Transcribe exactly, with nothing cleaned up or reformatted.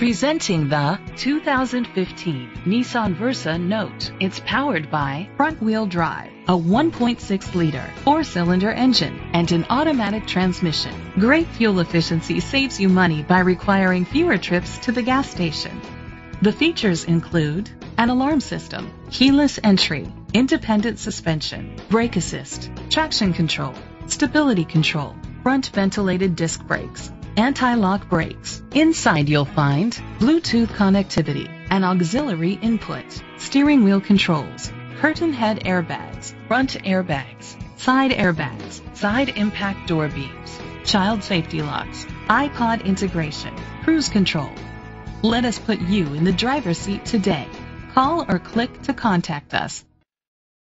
Presenting the two thousand fifteen Nissan Versa Note. It's powered by front-wheel drive, a one point six liter four-cylinder engine, and an automatic transmission. Great fuel efficiency saves you money by requiring fewer trips to the gas station. The features include an alarm system, keyless entry, independent suspension, brake assist, traction control, stability control, front ventilated disc brakes, anti-lock brakes. Inside you'll find Bluetooth connectivity, an auxiliary input, steering wheel controls, curtain head airbags, front airbags, side airbags, side impact door beams, child safety locks, iPod integration, cruise control. Let us put you in the driver's seat today. Call or click to contact us.